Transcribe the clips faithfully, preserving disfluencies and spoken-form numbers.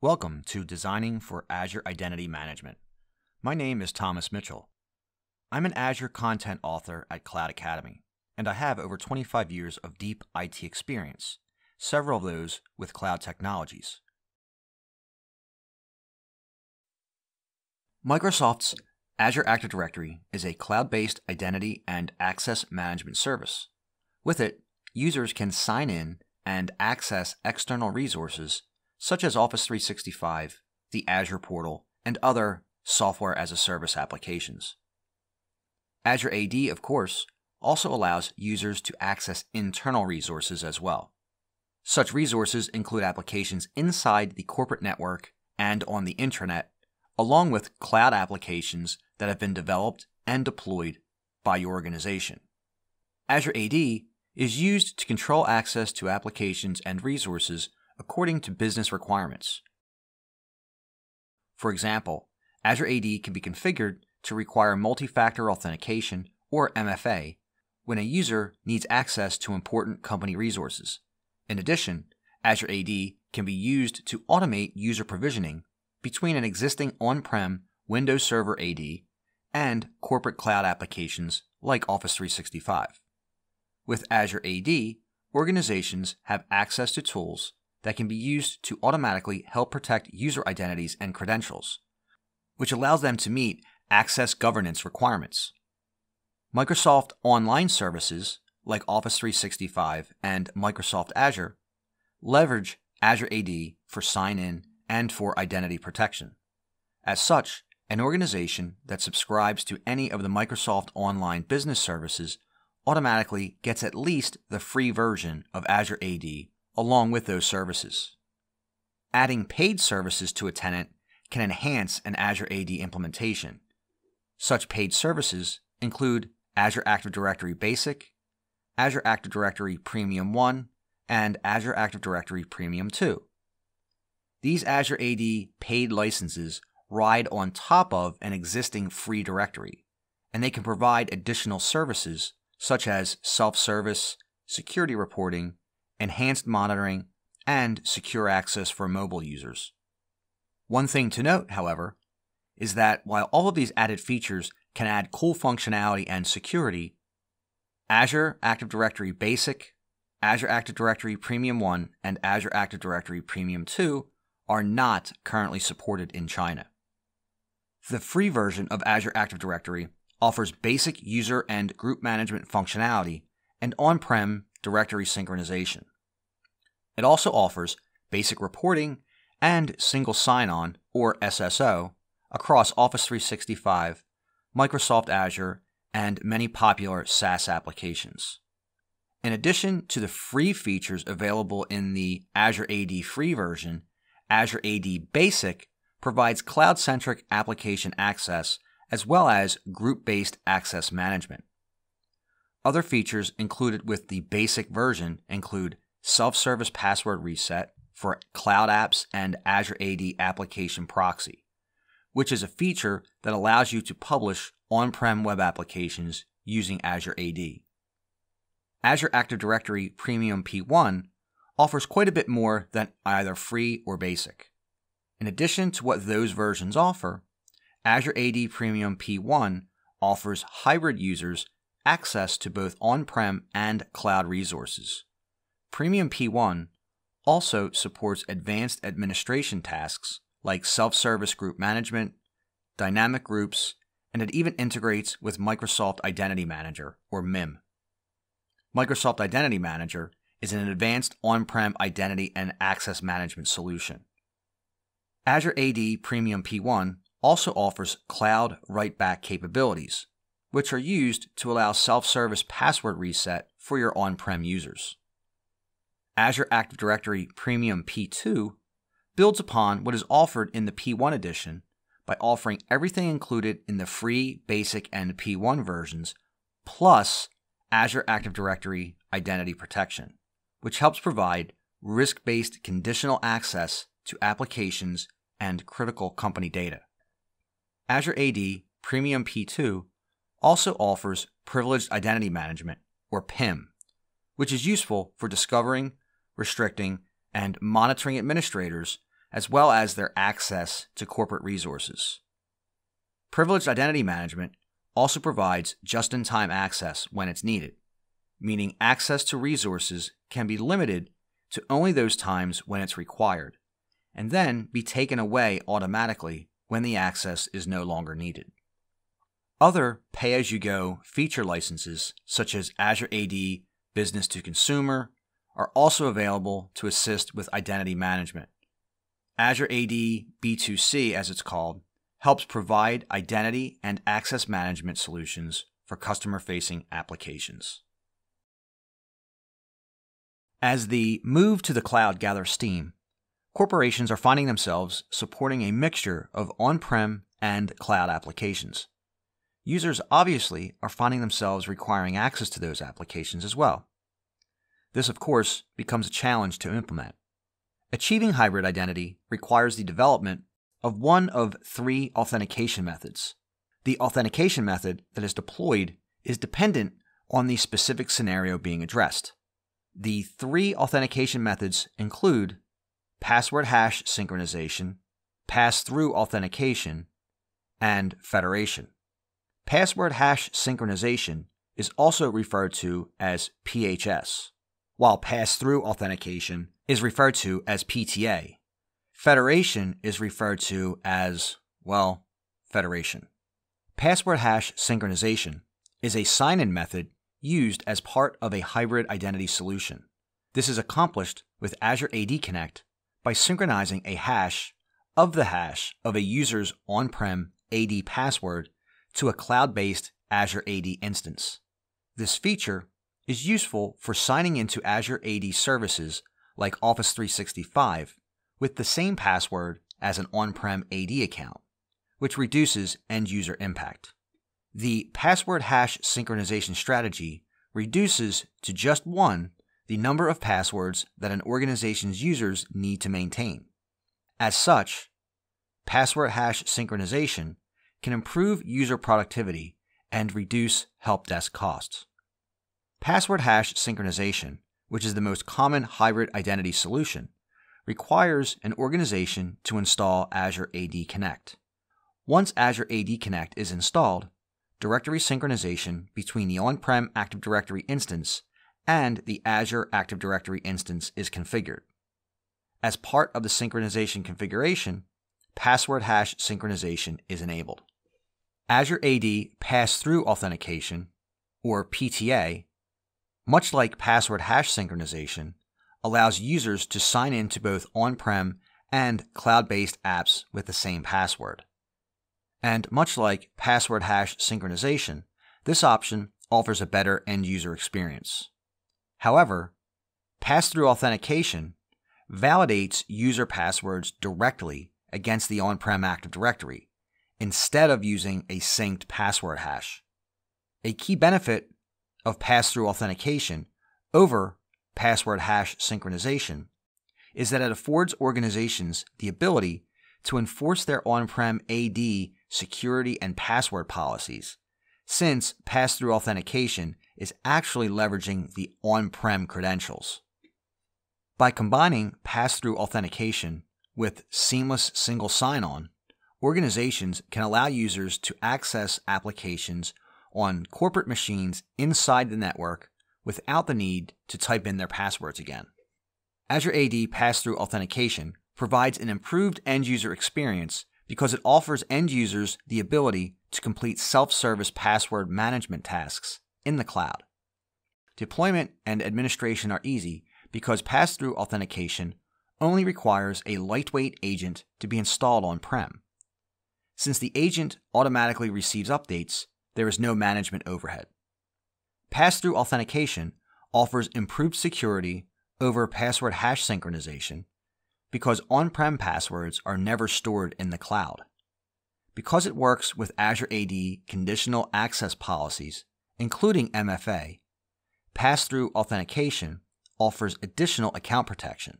Welcome to Designing for Azure Identity Management. My name is Thomas Mitchell. I'm an Azure content author at Cloud Academy, and I have over twenty-five years of deep I T experience, several of those with cloud technologies. Microsoft's Azure Active Directory is a cloud-based identity and access management service. With it, users can sign in and access external resources such as Office three sixty-five, the Azure portal, and other software-as-a-service applications. Azure A D, of course, also allows users to access internal resources as well. Such resources include applications inside the corporate network and on the intranet, along with cloud applications that have been developed and deployed by your organization. Azure A D is used to control access to applications and resources according to business requirements. For example, Azure A D can be configured to require multi-factor authentication, or M F A, when a user needs access to important company resources. In addition, Azure A D can be used to automate user provisioning between an existing on-prem Windows Server A D and corporate cloud applications like Office three sixty-five. With Azure A D, organizations have access to tools that can be used to automatically help protect user identities and credentials, which allows them to meet access governance requirements. Microsoft online services like Office three sixty-five and Microsoft Azure leverage Azure A D for sign-in and for identity protection. As such, an organization that subscribes to any of the Microsoft Online business services automatically gets at least the free version of Azure A D along with those services. Adding paid services to a tenant can enhance an Azure A D implementation. Such paid services include Azure Active Directory Basic, Azure Active Directory Premium one, and Azure Active Directory Premium two. These Azure A D paid licenses ride on top of an existing free directory, and they can provide additional services such as self-service, security reporting, enhanced monitoring, and secure access for mobile users. One thing to note, however, is that while all of these added features can add cool functionality and security, Azure Active Directory Basic, Azure Active Directory Premium one, and Azure Active Directory Premium two are not currently supported in China. The free version of Azure Active Directory offers basic user and group management functionality and on-prem directory synchronization. It also offers basic reporting and single sign-on, or S S O, across Office three sixty-five, Microsoft Azure, and many popular SaaS applications. In addition to the free features available in the Azure A D free version, Azure A D Basic provides cloud-centric application access as well as group-based access management. Other features included with the basic version include self-service password reset for cloud apps and Azure A D application proxy, which is a feature that allows you to publish on-prem web applications using Azure A D. Azure Active Directory Premium P one offers quite a bit more than either free or basic. In addition to what those versions offer, Azure A D Premium P one offers hybrid users access to both on-prem and cloud resources. Premium P one also supports advanced administration tasks like self-service group management, dynamic groups, and it even integrates with Microsoft Identity Manager, or M I M. Microsoft Identity Manager is an advanced on-prem identity and access management solution. Azure A D Premium P one also offers cloud write-back capabilities, which are used to allow self-service password reset for your on-prem users. Azure Active Directory Premium P two builds upon what is offered in the P one edition by offering everything included in the free, basic, and P one versions, plus Azure Active Directory Identity Protection, which helps provide risk-based conditional access to applications and critical company data. Azure A D Premium P two also offers Privileged Identity Management, or P I M, which is useful for discovering, restricting, and monitoring administrators, as well as their access to corporate resources. Privileged Identity Management also provides just-in-time access when it's needed, meaning access to resources can be limited to only those times when it's required, and then be taken away automatically when the access is no longer needed. Other pay-as-you-go feature licenses, such as Azure A D Business to Consumer, are also available to assist with identity management. Azure A D B two C, as it's called, helps provide identity and access management solutions for customer-facing applications. As the move to the cloud gathers steam, corporations are finding themselves supporting a mixture of on-prem and cloud applications. Users obviously are finding themselves requiring access to those applications as well. This, of course, becomes a challenge to implement. Achieving hybrid identity requires the development of one of three authentication methods. The authentication method that is deployed is dependent on the specific scenario being addressed. The three authentication methods include password hash synchronization, pass-through authentication, and federation. Password hash synchronization is also referred to as P H S, while pass-through authentication is referred to as P T A. Federation is referred to as, well, federation. Password hash synchronization is a sign-in method used as part of a hybrid identity solution. This is accomplished with Azure A D Connect by synchronizing a hash of the hash of a user's on-prem A D password to a cloud-based Azure A D instance. This feature is useful for signing into Azure A D services like Office three sixty-five with the same password as an on-prem A D account, which reduces end-user impact. The password hash synchronization strategy reduces to just one the number of passwords that an organization's users need to maintain. As such, password hash synchronization can improve user productivity and reduce help desk costs. Password hash synchronization, which is the most common hybrid identity solution, requires an organization to install Azure A D Connect. Once Azure A D Connect is installed, directory synchronization between the on-prem Active Directory instance and the Azure Active Directory instance is configured. As part of the synchronization configuration, password hash synchronization is enabled. Azure A D pass-through authentication, or P T A, much like password hash synchronization, allows users to sign in to both on-prem and cloud-based apps with the same password. And much like password hash synchronization, this option offers a better end-user experience. However, pass-through authentication validates user passwords directly against the on-prem Active Directory, instead of using a synced password hash. A key benefit of pass-through authentication over password hash synchronization is that it affords organizations the ability to enforce their on-prem A D security and password policies, since pass-through authentication is actually leveraging the on-prem credentials. By combining pass-through authentication with seamless single sign-on, organizations can allow users to access applications on corporate machines inside the network without the need to type in their passwords again. Azure A D Pass-Through Authentication provides an improved end-user experience because it offers end users the ability to complete self-service password management tasks in the cloud. Deployment and administration are easy because pass-through authentication only requires a lightweight agent to be installed on-prem. Since the agent automatically receives updates, there is no management overhead. Pass-through authentication offers improved security over password hash synchronization because on-prem passwords are never stored in the cloud. Because it works with Azure A D conditional access policies, including M F A, pass-through authentication offers additional account protection.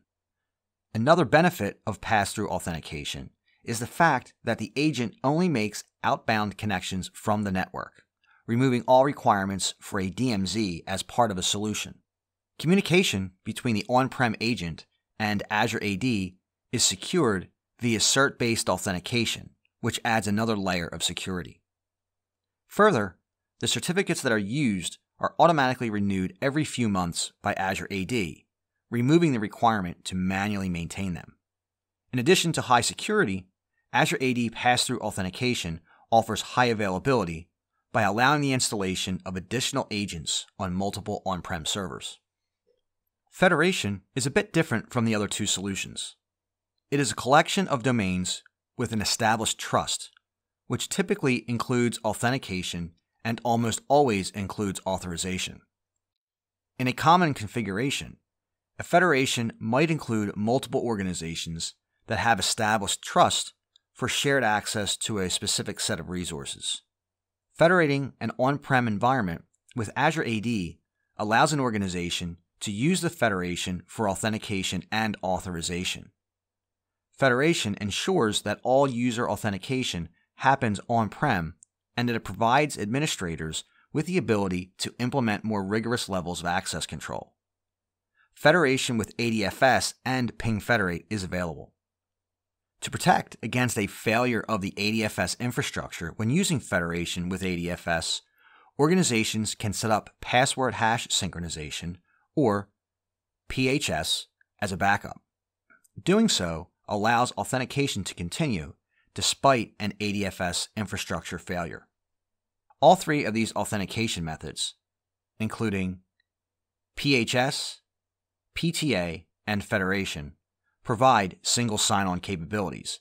Another benefit of pass-through authentication is the fact that the agent only makes outbound connections from the network, removing all requirements for a D M Z as part of a solution. Communication between the on-prem agent and Azure A D is secured via cert-based authentication, which adds another layer of security. Further, the certificates that are used are automatically renewed every few months by Azure A D, removing the requirement to manually maintain them. In addition to high security, Azure A D pass-through authentication offers high availability by allowing the installation of additional agents on multiple on-prem servers. Federation is a bit different from the other two solutions. It is a collection of domains with an established trust, which typically includes authentication and almost always includes authorization. In a common configuration, a federation might include multiple organizations that have established trust for shared access to a specific set of resources. Federating an on-prem environment with Azure A D allows an organization to use the federation for authentication and authorization. Federation ensures that all user authentication happens on-prem and that it provides administrators with the ability to implement more rigorous levels of access control. Federation with A D F S and Ping Federate is available. To protect against a failure of the A D F S infrastructure when using federation with A D F S, organizations can set up password hash synchronization, or P H S, as a backup. Doing so allows authentication to continue despite an A D F S infrastructure failure. All three of these authentication methods, including P H S, P T A, and federation, provide single sign-on capabilities,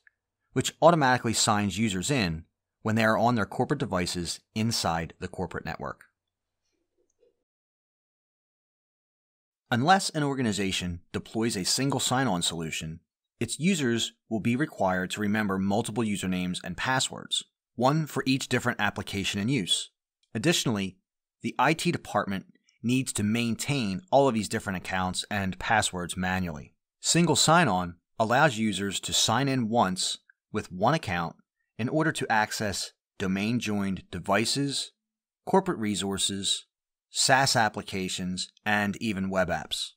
which automatically signs users in when they are on their corporate devices inside the corporate network. Unless an organization deploys a single sign-on solution, its users will be required to remember multiple usernames and passwords, one for each different application in use. Additionally, the I T department needs to maintain all of these different accounts and passwords manually. Single sign-on allows users to sign in once with one account in order to access domain-joined devices, corporate resources, SaaS applications, and even web apps.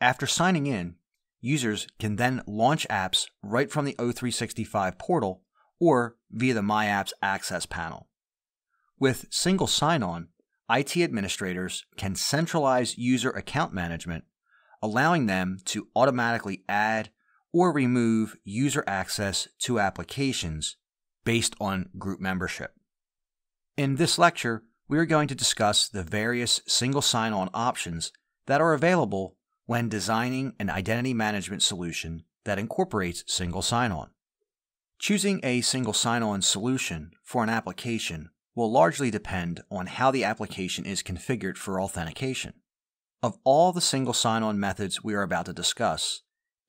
After signing in, users can then launch apps right from the O three sixty-five portal or via the My Apps access panel. With single sign-on, I T administrators can centralize user account management, allowing them to automatically add or remove user access to applications based on group membership. In this lecture, we are going to discuss the various single sign-on options that are available when designing an identity management solution that incorporates single sign-on. Choosing a single sign-on solution for an application will largely depend on how the application is configured for authentication. Of all the single sign-on methods we are about to discuss,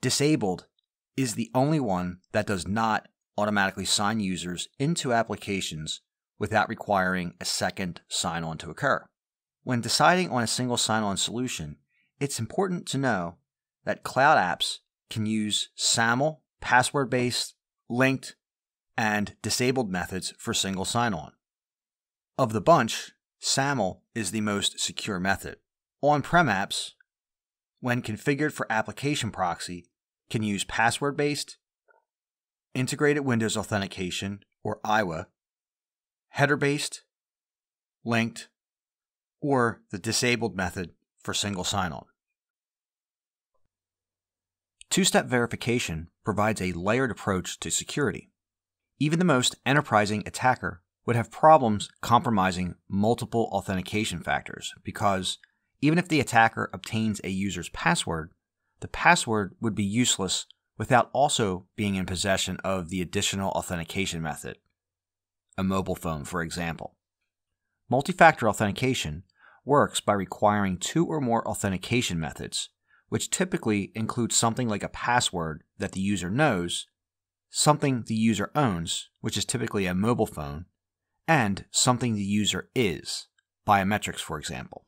disabled is the only one that does not automatically sign users into applications without requiring a second sign-on to occur. When deciding on a single sign-on solution, it's important to know that cloud apps can use SAML, password-based, linked, and disabled methods for single sign-on. Of the bunch, SAML is the most secure method. On-prem apps, when configured for application proxy, can use password-based, integrated Windows authentication, or I W A, header-based, linked, or the disabled method for single sign-on. Two-step verification provides a layered approach to security. Even the most enterprising attacker would have problems compromising multiple authentication factors because even if the attacker obtains a user's password, the password would be useless without also being in possession of the additional authentication method, a mobile phone, for example. Multi-factor authentication works by requiring two or more authentication methods, which typically include something like a password that the user knows, something the user owns, which is typically a mobile phone, and something the user is, biometrics, for example.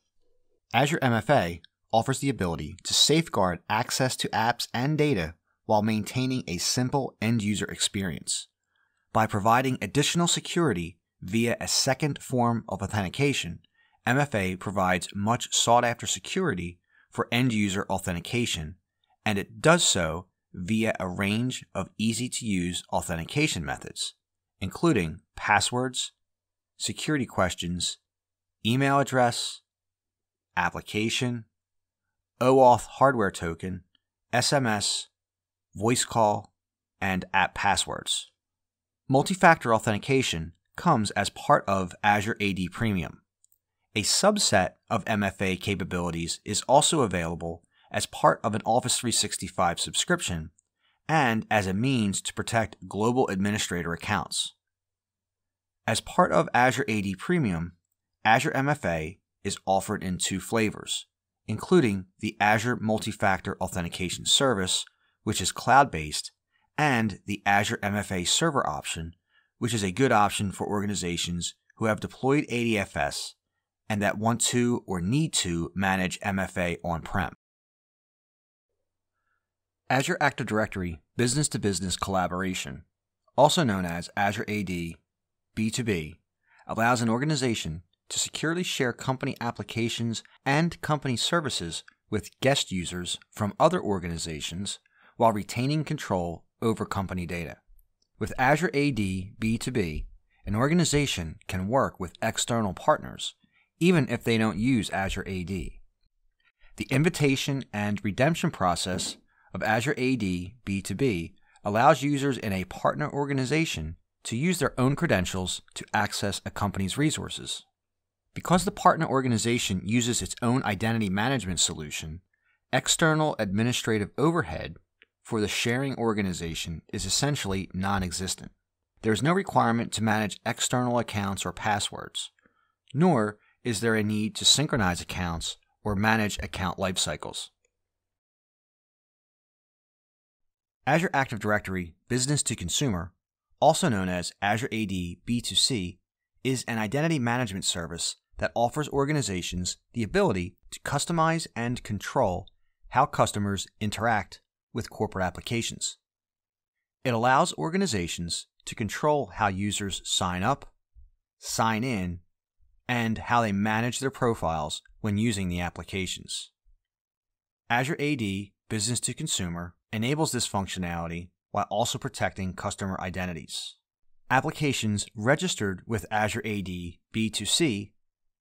Azure M F A offers the ability to safeguard access to apps and data while maintaining a simple end-user experience by providing additional security via a second form of authentication, M F A provides much sought-after security for end-user authentication, and it does so via a range of easy-to-use authentication methods, including passwords, security questions, email address, application, OAuth hardware token, S M S, voice call, and app passwords. Multi-factor authentication comes as part of Azure A D Premium. A subset of M F A capabilities is also available as part of an Office three sixty-five subscription and as a means to protect global administrator accounts. As part of Azure A D Premium, Azure M F A is offered in two flavors, including the Azure Multi-Factor Authentication Service, which is cloud-based, and the Azure M F A Server option, which is a good option for organizations who have deployed A D F S and that want to or need to manage M F A on-prem. Azure Active Directory Business-to-Business Collaboration, also known as Azure A D B two B, allows an organization to securely share company applications and company services with guest users from other organizations while retaining control over company data. With Azure A D B two B, an organization can work with external partners, even if they don't use Azure A D. The invitation and redemption process of Azure A D B two B allows users in a partner organization to use their own credentials to access a company's resources. Because the partner organization uses its own identity management solution, external administrative overhead for the sharing organization is essentially non-existent. There is no requirement to manage external accounts or passwords, nor is there a need to synchronize accounts or manage account lifecycles. Azure Active Directory Business to Consumer, also known as Azure A D B two C, is an identity management service that offers organizations the ability to customize and control how customers interact with corporate applications. It allows organizations to control how users sign up, sign in, and how they manage their profiles when using the applications. Azure A D Business to Consumer enables this functionality while also protecting customer identities. Applications registered with Azure A D B two C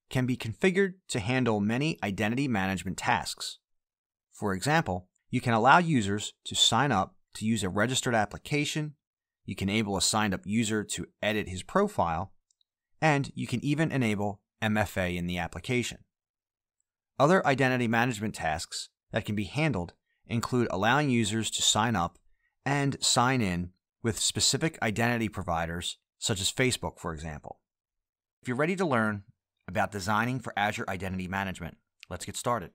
can be configured to handle many identity management tasks. For example, you can allow users to sign up to use a registered application, you can enable a signed-up user to edit his profile, and you can even enable M F A in the application. Other identity management tasks that can be handled include allowing users to sign up and sign in with specific identity providers, such as Facebook, for example. If you're ready to learn about designing for Azure Identity Management, let's get started.